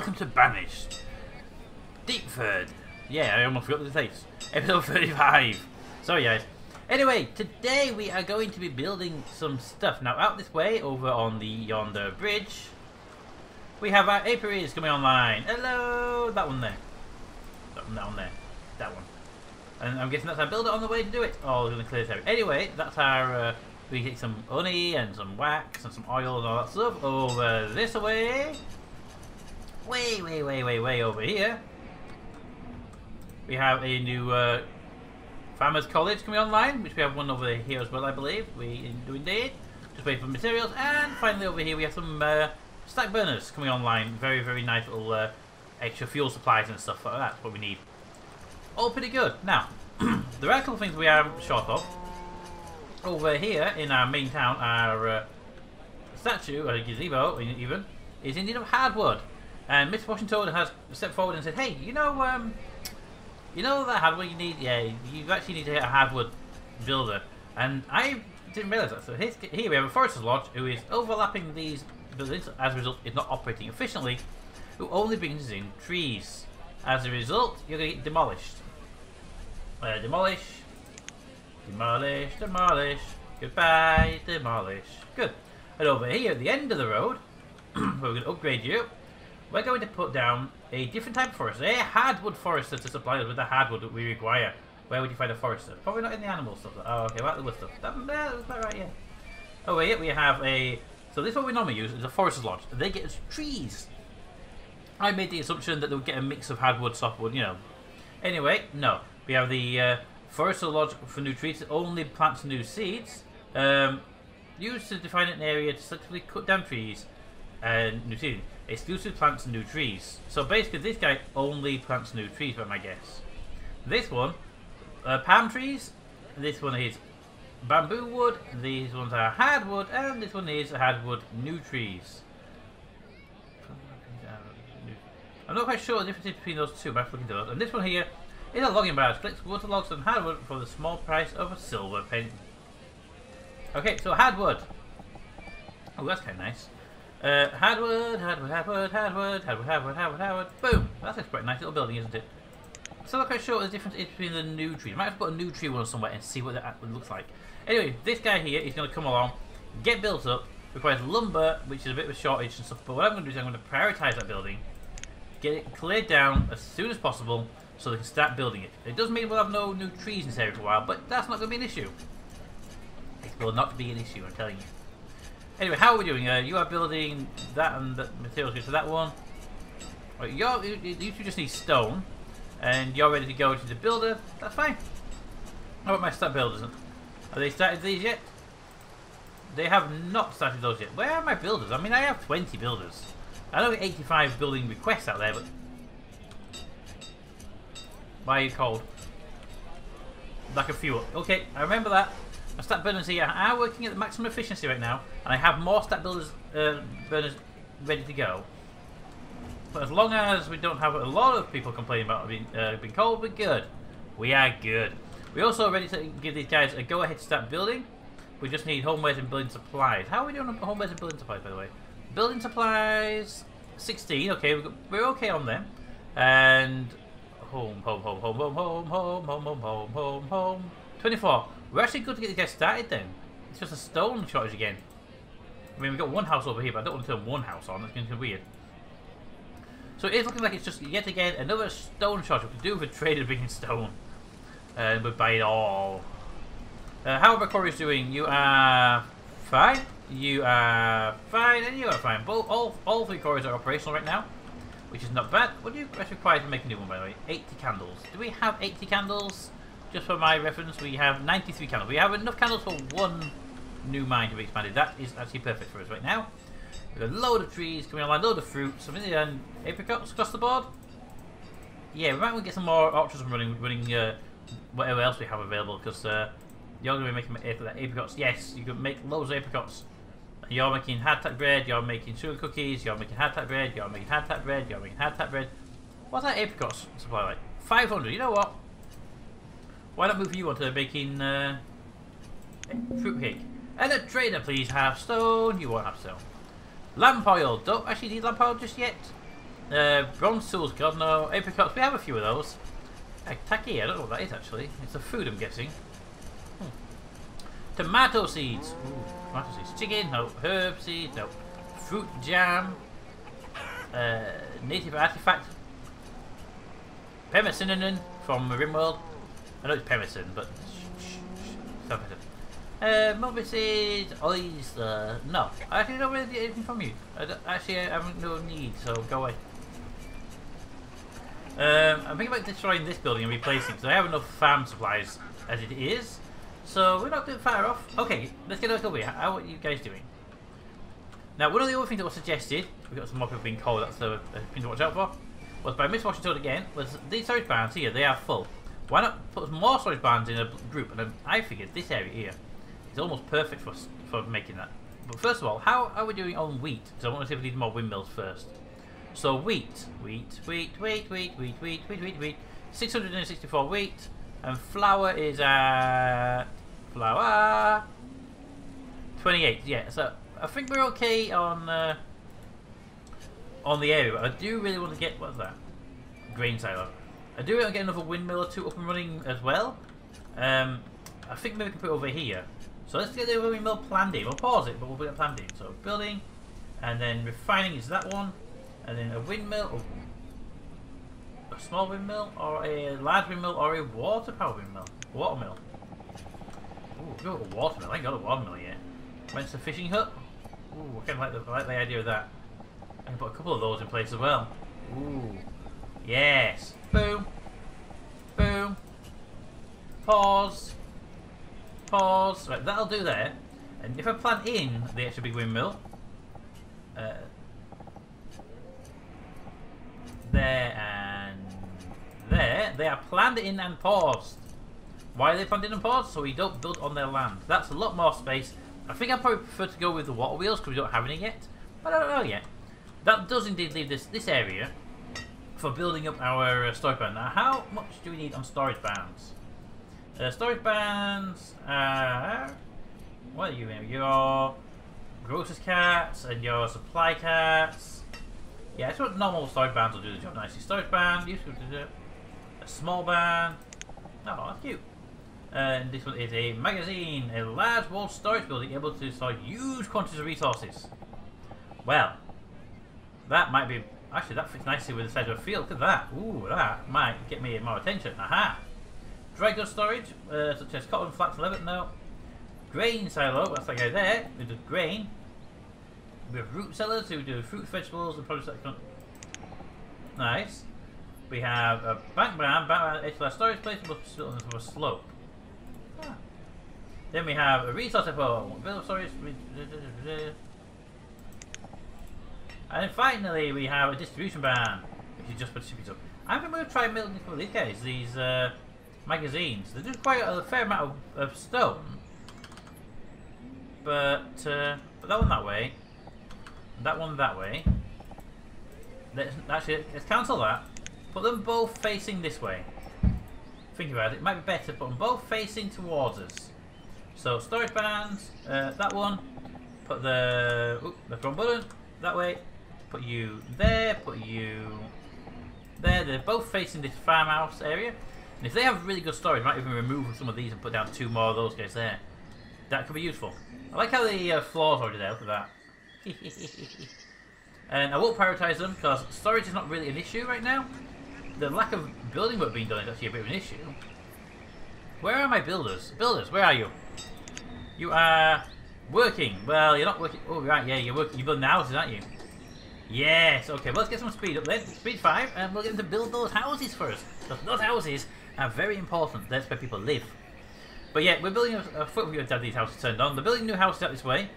welcome to Banished. Deepford. Yeah, I almost forgot the face. Episode 35. Sorry guys. Anyway, today we are going to be building some stuff. Now out this way, over on the Yonder Bridge, we have our apiaries coming online. Hello! That one there. That one, that one. And I'm guessing that's our builder on the way to do it. Oh, we're going to clear this area. Anyway, that's our... we get some honey and some wax and some oil and all that stuff over this way. Way over here. We have a new farmers college coming online, which we have one over here as well, I believe. We do indeed. Just waiting for materials. And finally over here we have some stack burners coming online. Very nice little extra fuel supplies and stuff like that. That's what we need. All pretty good. Now, there are a couple of things we are short of. Over here in our main town, our statue, or gazebo even, is in need of hardwood. And Miss Washington has stepped forward and said, hey, you know that hardwood you need? Yeah, you actually need to get a hardwood builder. And I didn't realise that. So here we have a forester's lodge who is overlapping these buildings. As a result, it's not operating efficiently, who only brings in trees. As a result, you're going to get demolished. Demolish. Goodbye, demolish. Good. And over here at the end of the road, where we're going to upgrade you, we're going to put down a different type of forester, a hardwood forester, to supply us with the hardwood that we require. Where would you find a forester? Probably not in the animal stuff. Oh, okay, right, the wood stuff. That was about right, yeah. Over here we have a... So this is what we normally use, is a forester's lodge. They get us trees. I made the assumption that they would get a mix of hardwood, softwood, you know. Anyway, no. We have the... Forests are logical for new trees, only plants new seeds. Used to define an area to selectively cut down trees and new seeds. Exclusive plants and new trees. So basically this guy only plants new trees by my guess. This one, palm trees. This one is bamboo wood. These ones are hardwood. And this one is hardwood new trees. I'm not quite sure the difference between those two, but I'm looking at those. And this one here. In a logging barrage, collects water logs and hardwood for the small price of a silver penny. Okay, so hardwood. Oh, that's kind of nice. Hardwood. Boom! That's a quite nice little building, isn't it? So I'm not quite sure what the difference is between the new tree. I might have to put a new tree one somewhere and see what that looks like. Anyway, this guy here is going to come along, get built up, requires lumber, which is a bit of a shortage and stuff. But what I'm going to do is I'm going to prioritise that building, get it cleared down as soon as possible, so they can start building it. It doesn't mean we'll have no new trees in this area for a while, but that's not going to be an issue. It will not be an issue, I'm telling you. Anyway, how are we doing? You are building that and the materials go to that one. Right, you two just need stone, and you're ready to go to the builder. That's fine. How about my stat builders? Have they started these yet? They have not started those yet. Where are my builders? I mean, I have 20 builders. I know 85 building requests out there, but... Why are you cold? Lack of fuel. Okay, I remember that. My stat burners here are working at the maximum efficiency right now, and I have more stat builders burners ready to go. But as long as we don't have a lot of people complaining about being cold, we're good. We are good. We're also ready to give these guys a go-ahead to start building. We just need homewares and building supplies. How are we doing on homewares and building supplies, by the way? Building supplies... 16, okay, we're okay on them. And... Home. 24. We're actually good to get these guys started then. It's just a stone shortage again. I mean, we've got one house over here, but I don't want to turn one house on. That's going to be weird. So it is looking like it's just, yet again, another stone shortage. We can do with traders bringing stone. And we buy it all. How are Corey's doing? You are fine. You are fine. And you are fine. Both, all three Corey's are operational right now, which is not bad. What do you require to make a new one, by the way? 80 candles. Do we have 80 candles? Just for my reference, we have 93 candles. We have enough candles for one new mine to be expanded. That is actually perfect for us right now. We've got a load of trees coming online, a load of fruits, some apricots across the board. Yeah, we might want to get some more orchards running whatever else we have available, because you're going to be making apricots. Yes, you can make loads of apricots. You're making hardtack bread, you're making sugar cookies, you're making hardtack bread, you're making hardtack bread, you're making hardtack bread. What's that apricots supply like? 500, you know what? Why not move you on to making fruit cake? And a trader, please. Half stone, you won't have stone. Lamp oil, don't actually need lamp oil just yet. Bronze tools, God no. Apricots, we have a few of those. Taki, I don't know what that is actually. It's a food I'm guessing. Tomato seeds. Ooh, tomato seeds. Chicken, no. Herb seeds, no. Fruit jam. Native artifact. Pemmican from Rimworld. I know it's pemmican, but stop it. Moby seeds, oyster. No, I actually don't really get anything from you. I haven't no need, so go away. I'm thinking about destroying this building and replacing it because I have enough farm supplies as it is. So we're not too far off. Okay, let's get over here. How are you guys doing? Now, one of the other things that was suggested, we've got some more people being cold, that's the thing to watch out for, was by Miss Washington again, was these storage barns here, they are full. Why not put more storage barns in a group? And I figured this area here is almost perfect for making that. But first of all, how are we doing on wheat? Because I want to see if we need more windmills first. So wheat. 664 wheat. And flour is at... flour... 28, yeah. So I think we're okay on the area. But I do really want to get... what's that? Grain silo. I do want to get another windmill or two up and running as well. I think maybe we can put it over here. So let's get the windmill planned in. We'll pause it, but we'll put it planned in. So building, and then refining is that one. And then a windmill, or a small windmill, or a large windmill, or a water power windmill. Watermill. Ooh, go to a watermill. I ain't got a watermill yet. Went to the fishing hut. Ooh, I kind of like the idea of that. I can put a couple of those in place as well. Ooh. Yes. Boom. Boom. Pause. Pause. Right, that'll do there. And if I plant in the extra big windmill, there and there, they are planned in and paused. Why are they planned in and paused? So we don't build on their land. That's a lot more space. I think I probably prefer to go with the water wheels because we don't have any yet. But I don't know yet. That does indeed leave this area for building up our storage barn. Now, how much do we need on storage barns? Storage barns are... what are you in? Your grocer's carts and your supply carts. Yeah, that's what normal storage bands will do the job nicely. Storage band, useful to do. A small band. Oh, that's cute. And this one is a magazine, a large walled storage building able to store huge quantities of resources. Well, that might be. Actually, that fits nicely with the size of a field. Look at that. Ooh, that might get me more attention. Aha! Dry goods storage, such as cotton, flax, and leather. No. Grain silo, that's the guy there, with the grain. We have root sellers who do fruit, vegetables, and produce that can... nice. We have a bank barn, edge class storage place, but still on a slope. Ah. Then we have a resource depot, build storage. And finally, we have a distribution barn, which is just for shipping stuff. I think we'll try building some of these guys, these magazines. They do quite a fair amount of stone, but put that one that way. That one that way. Let's cancel that. Put them both facing this way. Think about it. It might be better. Put them both facing towards us. So storage bands. That one. Put the front button that way. Put you there. Put you there. They're both facing this farmhouse area. And if they have really good storage, might even remove some of these and put down two more of those guys there. That could be useful. I like how the floor's already there. Look at that. And I will prioritise them because storage is not really an issue right now. The lack of building work being done is actually a bit of an issue. Where are my builders? Builders, where are you? You are working. Well, you're not working. Oh, right, yeah, you're working. You're building houses, aren't you? Yes, okay. Well, let's get some speed up then. Speed 5, and we'll get them to build those houses for us. Because those houses are very important. That's where people live. But yeah, we're building a footprint to have these houses turned on. They're building new houses out this way.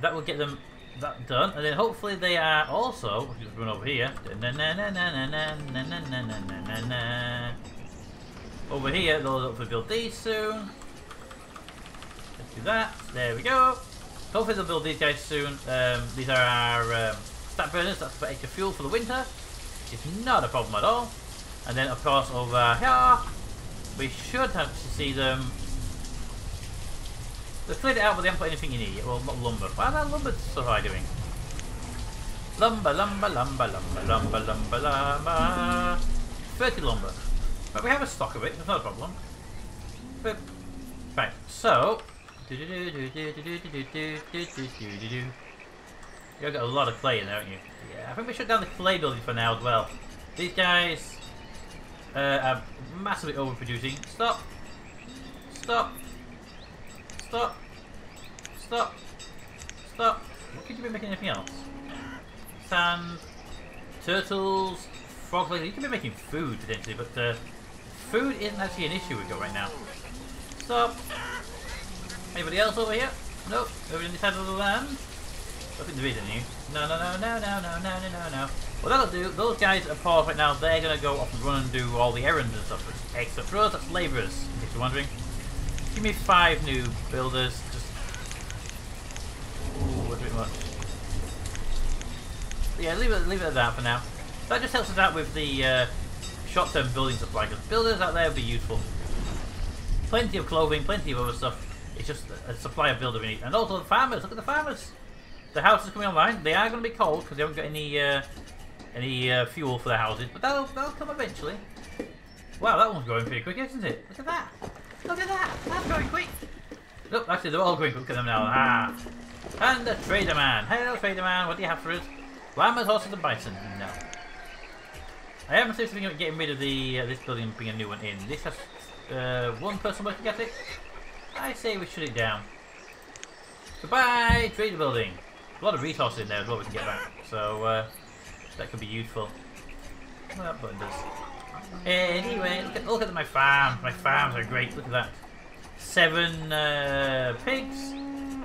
That will get them. That done, and then hopefully they are also. We'll just run over here. Over here, they'll hopefully build these soon. Let's do that. There we go. Hopefully they'll build these guys soon. These are our stat burners. That's for extra fuel for the winter. It's not a problem at all. And then of course over here, we should have to see them. They've cleared it out, but they haven't put anything in here yet. Well, not lumber. Why is that lumber so high doing? Lumba, lumba, lumba, lumba, lumba, lumba, lumba. 30 lumber. But we have a stock of it, there's no problem. But, right, so... You've got a lot of clay in there, haven't you? Yeah, I think we shut down the clay building for now as well. These guys are massively overproducing. Stop! Stop! Stop! Stop! Stop! What could you be making anything else? Sand, turtles, frog legs. You could be making food potentially, but food isn't actually an issue we've got right now. Stop! Anybody else over here? Nope. Over in this side of the land? I think there is any. No, no, no, no, no, no, no, no, no. Well, that'll do. Those guys are paused right now. They're going to go off and run and do all the errands and stuff. Except for us, that's labourers, in case you're wondering. Give me 5 new builders. Just... Ooh, that's a bit much. But yeah, leave it at that for now. That just helps us out with the short-term building supply. Because builders out there would be useful. Plenty of clothing, plenty of other stuff. It's just a supply of builder we need. And also the farmers. Look at the farmers. The houses coming online. They are going to be cold because they haven't got any fuel for their houses. But that'll come eventually. Wow, that one's going pretty quick, isn't it? Look at that. Look at that. That's going quick. Look, actually they're all going quick at them now. Ah. And the trader man. Hello, trader man. What do you have for us? Llamas, horses, and bison. No. I haven't seriously thinking about getting rid of the this building and bringing a new one in. This has one person working at it. I say we shut it down. Goodbye, trader building. A lot of resources in there as well we can get back, so that could be useful. What that button does. Anyway, look at my farm. My farms are great. Look at that. 7 pigs.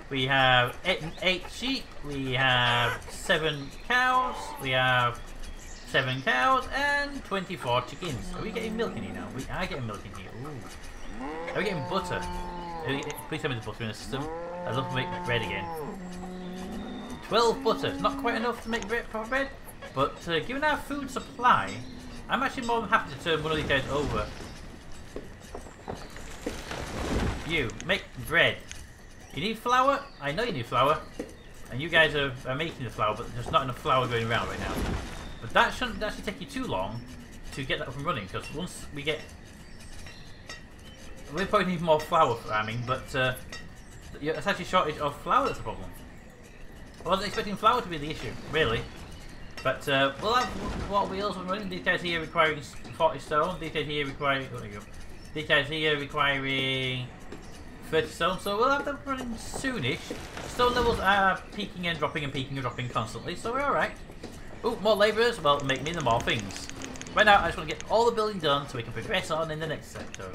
We have 8 sheep. We have 7 cows. We have 7 cows and 24 chickens. Are we getting milk in here now? We are getting milk in here. Ooh. Are we getting butter? Please tell me the butter in the system. I'd love to make bread again. 12 butter, not quite enough to make proper bread, but given our food supply, I'm actually more than happy to turn one of these guys over. You, make bread. You need flour? I know you need flour. And you guys are making the flour, but there's not enough flour going around right now. But that shouldn't actually take you too long to get that up and running, because once we get... We probably need more flour farming, but it's actually a shortage of flour that's the problem. I wasn't expecting flour to be the issue, really. But we'll have what wheels we're running. These guys here requiring 40 stone. These guys here requiring... Oh, there you go. These guys here requiring 30 stone. So we'll have them running soonish. Stone levels are peaking and dropping and peaking and dropping constantly. So we're alright. Ooh, more labourers. Well, make me the more things. Right now, I just want to get all the building done so we can progress on in the next sector.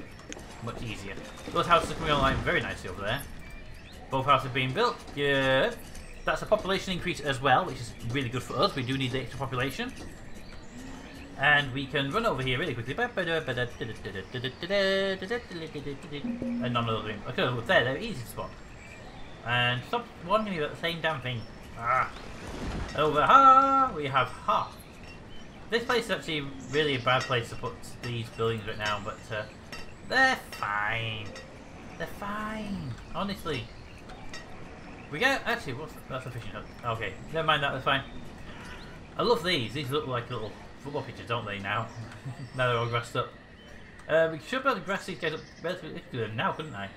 Much easier. Those houses are coming online very nicely over there. Both houses are being built. Yeah. That's a population increase as well, which is really good for us. We do need the extra population. And we can run over here really quickly. And none of them. Okay, look there, they're easy to spot. And stop wondering about the same damn thing. Ah. Over here, we have half. This place is actually really a bad place to put these buildings right now, but they're fine. They're fine, honestly. We get actually what's that's a fishing hook. Okay, never mind that, that's fine. I love these. These look like little football pitches, don't they now? Now they're all grassed up. We should be able to grass these guys up relatively good now, couldn't I?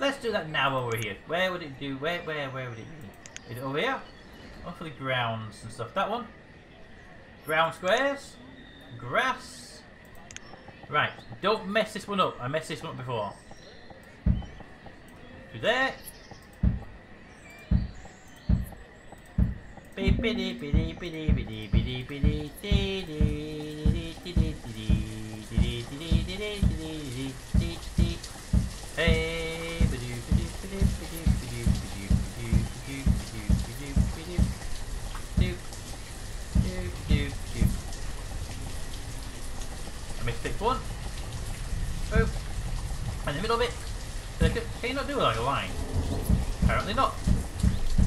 Let's do that now over here. Where would it do? Where would it be? Is it over here? Hopefully grounds and stuff. That one? Ground squares? Grass. Right, don't mess this one up. I messed this one up before. To there. I missed one. Oh, in the middle of it. Can you not do it like a line? Apparently not.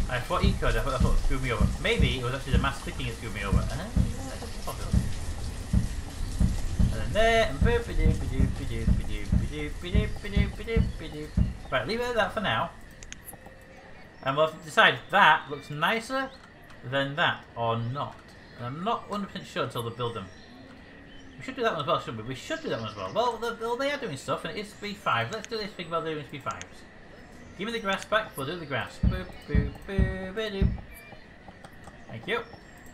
I thought he could, I thought it screwed me over. Maybe it was actually the mass clicking that screwed me over. And then there, and right, leave it at that for now. And we'll have to decide if that looks nicer than that or not. And I'm not 100% sure until they build them. We should do that one as well, shouldn't we? We should do that one as well. Well, they are doing stuff, and it is B5. Let's do this thing about doing B5s. Give me the grass back, we'll do the grass. Boop, boop, boop, boop. Thank you.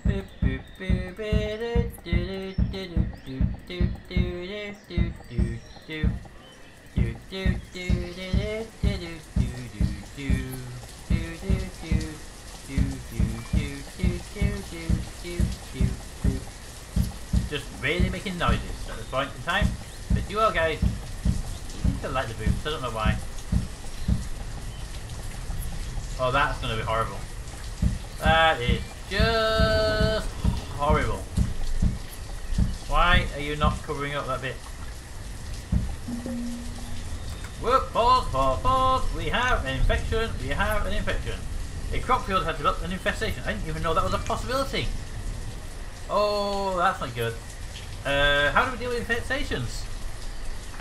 Boop, boop, boop, boop, do, do, do, do, do, do, do, do. Do, do, do, do, do, do, do, do, do, do, do, do, do. Just really making noises at this point in time. But you all guys seem to like the boots, I don't know why. Oh, that's gonna be horrible. That is just horrible. Why are you not covering up that bit? Whoop, pause, pause, pause. We have an infection, we have an infection. A crop field had developed an infestation. I didn't even know that was a possibility. Oh, that's not good. How do we deal with infestations?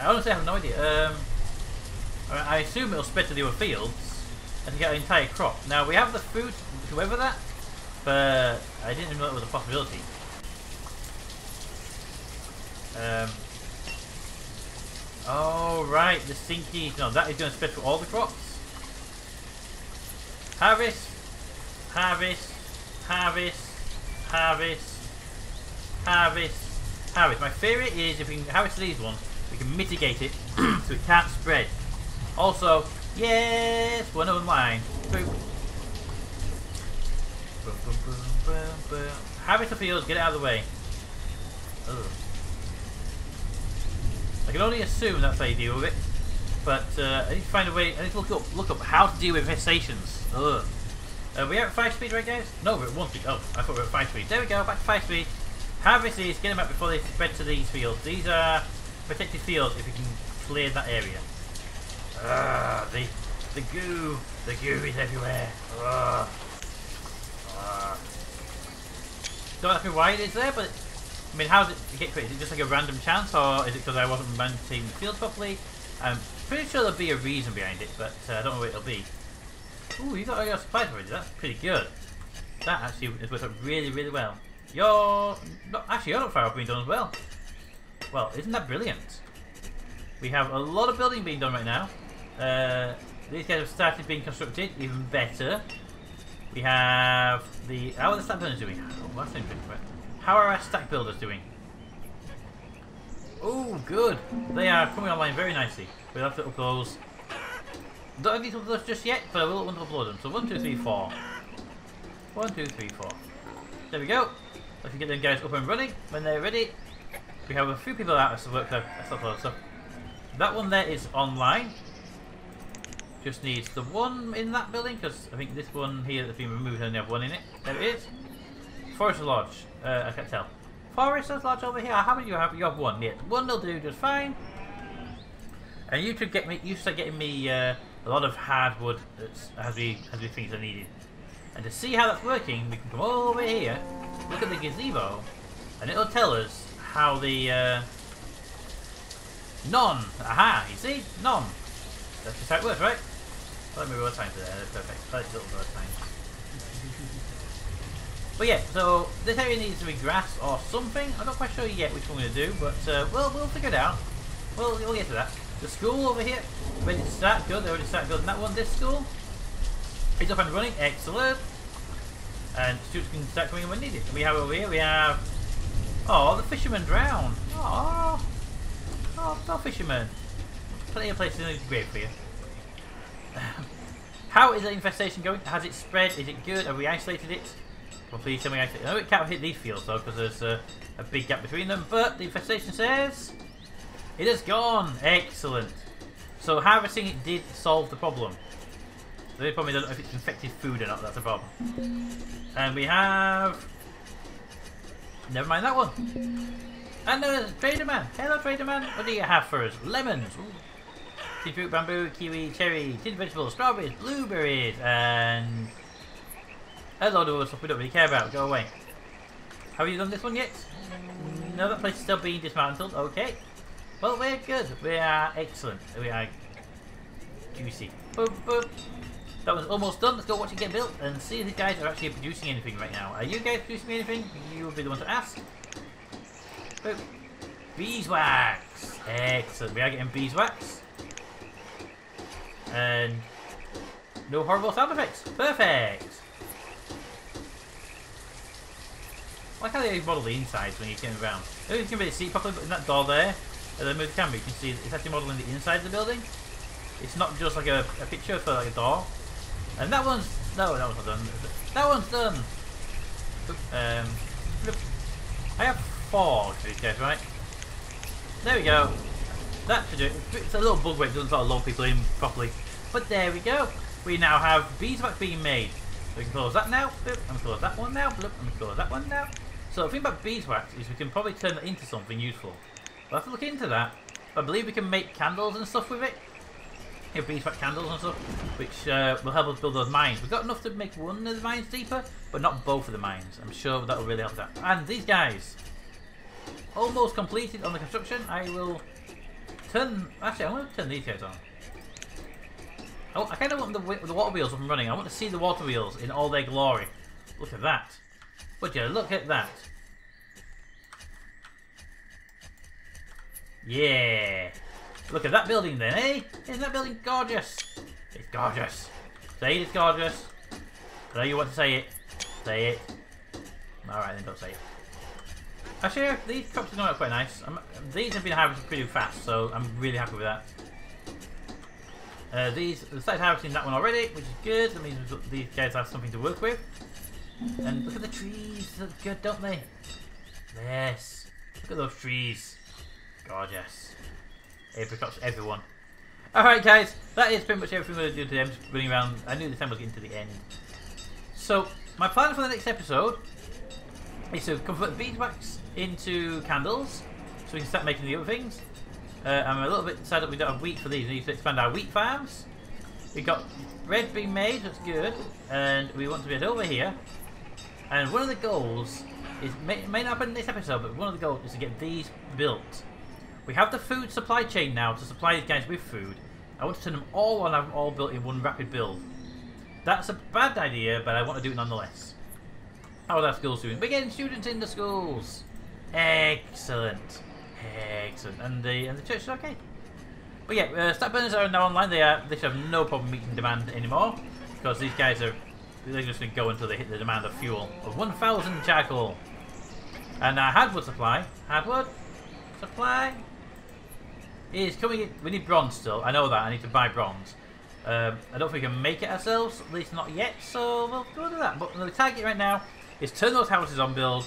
I honestly have no idea. I assume it'll spread to the other fields and get an entire crop. Now, we have the food to weather that, but I didn't even know that was a possibility. Oh right, the sinky. No, that is going to spread to all the crops. Harvest, harvest, harvest, harvest, harvest, harvest. My theory is if we can harvest these ones, we can mitigate it so it can't spread. Also, yes, one online. Harvest the fields, get it out of the way. Ugh. I can only assume that's how you deal with it, but I need to find a way, I need to look up how to deal with infestations. Ugh. Are we at 5 speed right guys? No, we're at 1 speed. Oh, I thought we were at 5 speed. There we go, back to 5 speed. Harvest these, get them out before they spread to these fields. These are protected fields if you can clear that area. The goo is everywhere. Don't ask me why it is there, but... I mean, how does it get created? Is it just like a random chance, or is it because I wasn't maintaining the field properly? I'm pretty sure there'll be a reason behind it, but I don't know what it'll be. Ooh, you got all your supplies already. That's pretty good. That actually has worked out really, really well. You're... Not, actually, you're not far off being done as well. Well, isn't that brilliant? We have a lot of building being done right now. These guys have started being constructed. Even better. We have the... How are the stack builders doing? Oh, that's interesting. How are our stack builders doing? Oh, good. They are coming online very nicely. We'll have to upload those. Don't have these uploads just yet, but I will upload them. So 1, 2, 3, 4. 1, 2, 3, 4. There we go. If you get them guys up and running when they're ready. We have a few people out of work to upload stuff. That one there is online. Just needs the one in that building because I think this one here has been removed and only have one in it. There it is. Forest Lodge. I can't tell. Forest Lodge over here. How many do you have? You have one. Yeah, one will do just fine. And you should get me. You start getting me a lot of hardwood as we things are needed. And to see how that's working, we can come over here, look at the gazebo, and it'll tell us how the none. Aha! You see, none. That's just how it works, right? Let me roll time to there. That's perfect. Let's roll time. But yeah, so this area needs to be grass or something. I'm not quite sure yet which one we're going to do, but we'll figure it out. We'll get to that. The school over here, ready to start, good. They already started building that one. This school is up and running, excellent. And students can start coming in when needed. We have over here, we have... Oh, the fishermen drowned. Oh, no fishermen. Plenty of places in the grave for you. How is the infestation going? Has it spread? Is it good? Have we isolated it? Well, please tell me actually. No, it can't hit these fields though because there's a big gap between them. But the infestation says it is gone. Excellent. So harvesting it did solve the problem. They probably don't know if it's infected food or not. That's a problem. And we have. Never mind that one. And there's Trader Man. Hello, Trader Man. What do you have for us? Lemons. Tea fruit, bamboo, kiwi, cherry, tinned vegetables, strawberries, blueberries, and. A lot of other stuff we don't really care about. Go away. Have you done this one yet? No, that place is still being dismantled. Okay. Well, we're good. We are excellent. We are juicy. Boop, boop. That was almost done. Let's go watch it get built and see if these guys are actually producing anything right now. Are you guys producing anything? You will be the one to ask. But beeswax! Excellent. We are getting beeswax. And no horrible sound effects. Perfect! Why can't they model the insides when you turn around? I don't think you can really see it properly, but in that door there, as I move the camera, you can see it's actually modelling the inside of the building. It's not just like a picture for like a door. And that one's... no, that one's not done. That one's done! I have 4 of these guys, right? There we go. That should do it. It's a little bug where it doesn't sort of load people in properly. But there we go. We now have beeswax being made. We can close that now. I'm going to close that one now. I'm going to close that one now. So the thing about beeswax is we can probably turn it into something useful. We'll have to look into that. I believe we can make candles and stuff with it. Yeah, beeswax candles and stuff, which will help us build those mines. We've got enough to make one of the mines deeper, but not both of the mines. I'm sure that will really help that. And these guys, almost completed on the construction. I will turn... actually, I'm going to turn these guys on. Oh, I kind of want the water wheels up and running. I want to see the water wheels in all their glory. Look at that. Would you look at that? Yeah. Look at that building then, eh? Isn't that building gorgeous? It's gorgeous. Say it's gorgeous. I know you want to say it. Say it. Alright then, don't say it. Actually, these crops are going out quite nice. These have been harvested pretty fast, so I'm really happy with that. We started harvesting that one already, which is good. That means these guys have something to work with. And look at the trees. They look good, don't they? Yes. Look at those trees. Gorgeous. Apricots, everyone. Alright guys, that is pretty much everything we're going to do today. I'm just running around. I knew the time was getting to the end. So, my plan for the next episode is to convert beeswax into candles, so we can start making the other things. I'm a little bit sad that we don't have wheat for these. We need to expand our wheat farms. We've got bread being made, that's good. And we want to get over here. And one of the goals is, may not happen in this episode, but one of the goals is to get these built. We have the food supply chain now to supply these guys with food. I want to turn them all on and have them all built in one rapid build. That's a bad idea, but I want to do it nonetheless. How are our schools doing? We're getting students into schools. Excellent. Excellent, and the church is okay. But yeah, stack burners are now online. They should have no problem meeting demand anymore because these guys are just going to go until they hit the demand of fuel of 1,000 charcoal. And our hardwood supply is coming in. We need bronze still. I know that. I need to buy bronze. I don't think we can make it ourselves, at least not yet. So we'll go to that. But the target right now is turn those houses on build,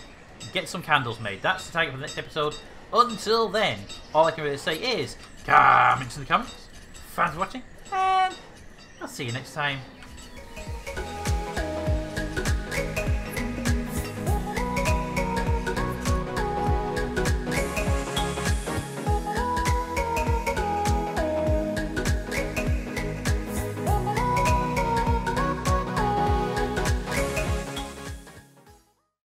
get some candles made. That's the target for the next episode. Until then, all I can really say is, comment in the comments, thanks for watching, and I'll see you next time.